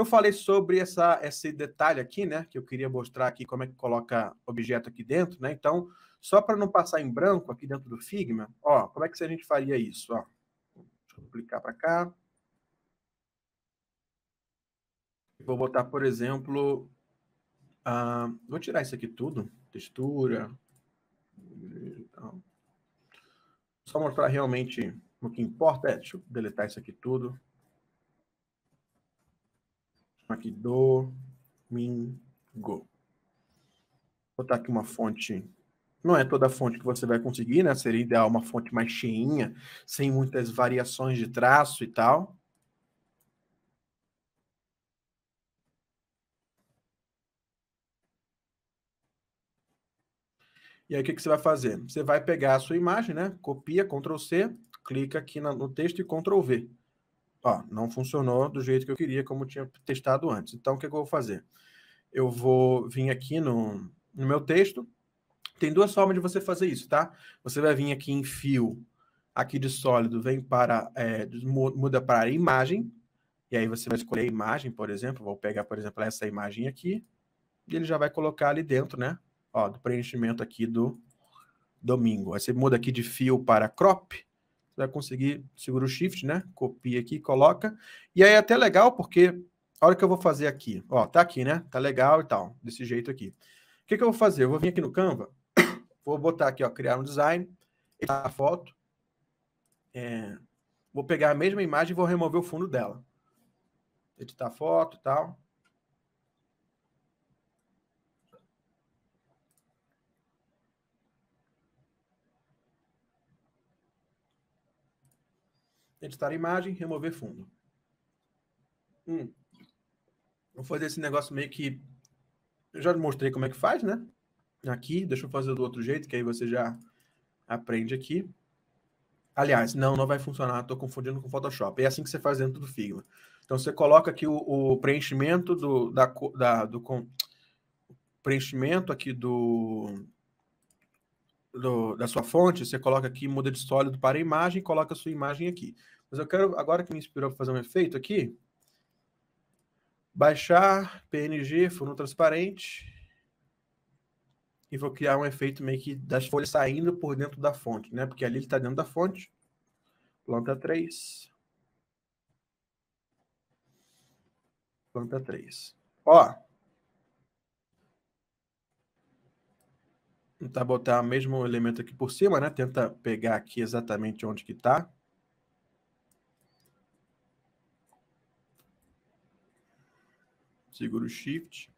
Eu falei sobre esse detalhe aqui, né? Que eu queria mostrar aqui como é que coloca objeto aqui dentro, né? Então, só para não passar em branco aqui dentro do Figma, ó, como é que a gente faria isso, ó? Deixa eu clicar para cá. Vou botar, por exemplo, vou tirar isso aqui tudo, textura, só mostrar realmente o que importa. Deixa eu deletar isso aqui tudo. Aqui, domingo. Vou botar aqui uma fonte. Não é toda a fonte que você vai conseguir, né? Seria ideal uma fonte mais cheinha, sem muitas variações de traço e tal. E aí, o que que você vai fazer? Você vai pegar a sua imagem, né? Copia, Ctrl+C, clica aqui no texto e Ctrl+V. Ó, não funcionou do jeito que eu queria, como eu tinha testado antes. Então, o que que eu vou fazer? Eu vou vir aqui no meu texto. Tem duas formas de você fazer isso, tá? Você vai vir aqui em fio, aqui de sólido, vem para, muda para imagem. E aí, você vai escolher a imagem, por exemplo. Vou pegar, por exemplo, essa imagem aqui. E ele já vai colocar ali dentro, né? Ó, do preenchimento aqui do domingo. Aí você muda aqui de fio para crop, você vai conseguir, segura o shift, né? Copia aqui, coloca. E aí é até legal, porque a hora que eu vou fazer aqui, ó, tá aqui, né? Tá legal e tal, desse jeito aqui. O que que eu vou fazer? Eu vou vir aqui no Canva, vou botar aqui, ó, criar um design, editar a foto, vou pegar a mesma imagem e vou remover o fundo dela. Editar a foto e tal. Editar a imagem, remover fundo. Vou fazer esse negócio meio que... Eu já mostrei como é que faz, né? Aqui, deixa eu fazer do outro jeito, que aí você já aprende aqui. Aliás, não vai funcionar, estou confundindo com o Photoshop. É assim que você faz dentro do Figma. Então, você coloca aqui o preenchimento preenchimento aqui da sua fonte, você coloca aqui, muda de sólido para a imagem, coloca a sua imagem aqui. Mas eu quero, agora que me inspirou para fazer um efeito aqui, baixar PNG, fundo transparente, e vou criar um efeito meio que das folhas saindo por dentro da fonte, né? Porque ali ele está dentro da fonte. Planta 3. Ó, tentar botar o mesmo elemento aqui por cima, né? Tenta pegar aqui exatamente onde que tá. Segura o Shift.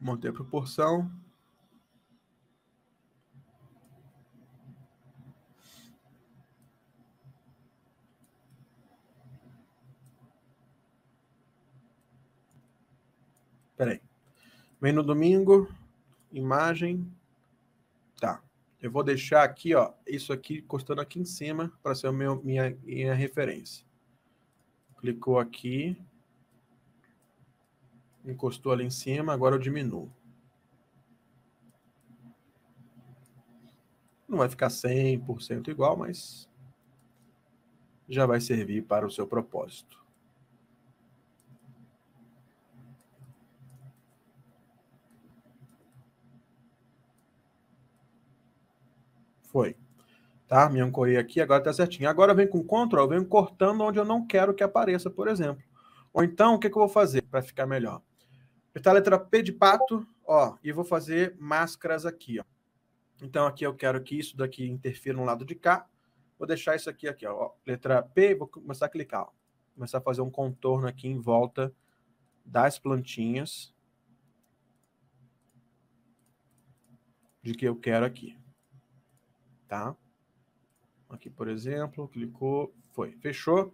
Manter a proporção. Espera aí. Vem no domingo. Imagem. Tá, eu vou deixar aqui, ó, isso aqui, encostando aqui em cima, para ser minha referência. Clicou aqui, encostou ali em cima, agora eu diminuo. Não vai ficar 100% igual, mas já vai servir para o seu propósito. Foi. Tá? Me ancorei aqui, agora tá certinho. Agora vem com Ctrl, eu venho cortando onde eu não quero que apareça, por exemplo. Ou então, o que que eu vou fazer para ficar melhor? Apertar a letra P de pato, ó, e vou fazer máscaras aqui, ó. Então, aqui eu quero que isso daqui interfira no lado de cá. Vou deixar isso aqui, ó. Letra P, vou começar a clicar, ó. Começar a fazer um contorno aqui em volta das plantinhas de que eu quero aqui. Tá? Aqui, por exemplo, clicou, foi, fechou.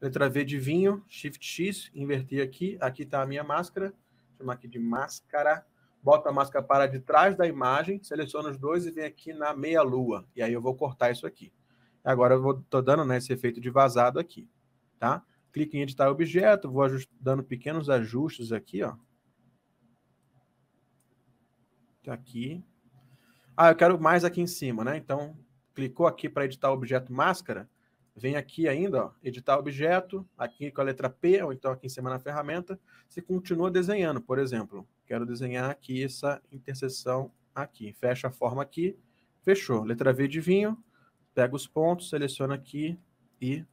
Letra V de vinho, Shift X, inverti aqui. Aqui tá a minha máscara. Vou chamar aqui de máscara. Bota a máscara para de trás da imagem, seleciona os dois e vem aqui na meia-lua. E aí eu vou cortar isso aqui. Agora eu tô dando, né, esse efeito de vazado aqui, tá? Clique em editar objeto, vou dando pequenos ajustes aqui, ó. Tá aqui. Ah, eu quero mais aqui em cima, né? Então, clicou aqui para editar o objeto máscara, Vem aqui ainda, ó, editar objeto, aqui com a letra P, ou então aqui em cima na ferramenta, você continua desenhando. Por exemplo, quero desenhar aqui essa interseção aqui. Fecha a forma aqui, fechou. Letra V de vinho, pega os pontos, seleciona aqui e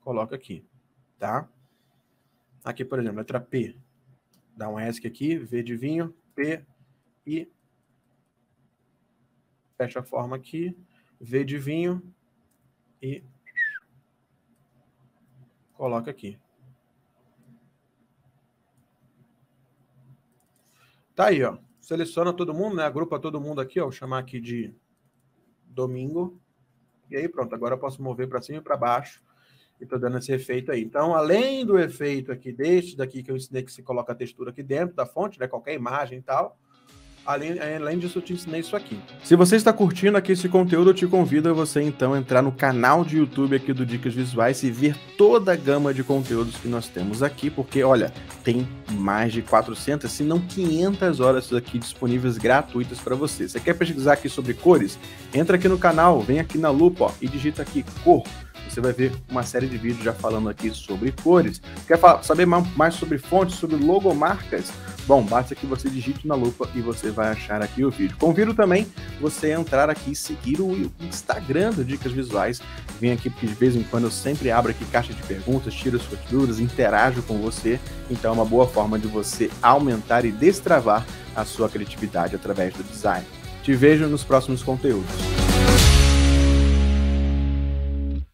coloca aqui, tá? Aqui, por exemplo, letra P. Dá um ESC aqui, V de vinho, P e fecha a forma aqui, V de vinho, e coloca aqui. Tá aí, ó. Seleciona todo mundo, né? Agrupa todo mundo aqui, ó. Vou chamar aqui de domingo. E aí, pronto. Agora eu posso mover para cima e para baixo. E tô dando esse efeito aí. Então, além do efeito aqui deste daqui que eu ensinei que você coloca a textura aqui dentro da fonte, né? Qualquer imagem e tal. Além disso, eu te ensinei isso aqui. Se você está curtindo aqui esse conteúdo, eu te convido a você, então, a entrar no canal de YouTube aqui do Dicas Visuais e ver toda a gama de conteúdos que nós temos aqui, porque, olha, tem mais de 400, se não 500 horas aqui disponíveis gratuitas para você. Você quer pesquisar aqui sobre cores? Entra aqui no canal, vem aqui na lupa, ó, e digita aqui cor. Você vai ver uma série de vídeos já falando aqui sobre cores. Quer saber mais sobre fontes, sobre logomarcas? Bom, basta que você digite na lupa e você vai achar aqui o vídeo. Convido também você a entrar aqui e seguir o Instagram do Dicas Visuais. Vem aqui porque de vez em quando eu sempre abro aqui caixa de perguntas, tiro suas dúvidas, interajo com você. Então é uma boa forma de você aumentar e destravar a sua criatividade através do design. Te vejo nos próximos conteúdos.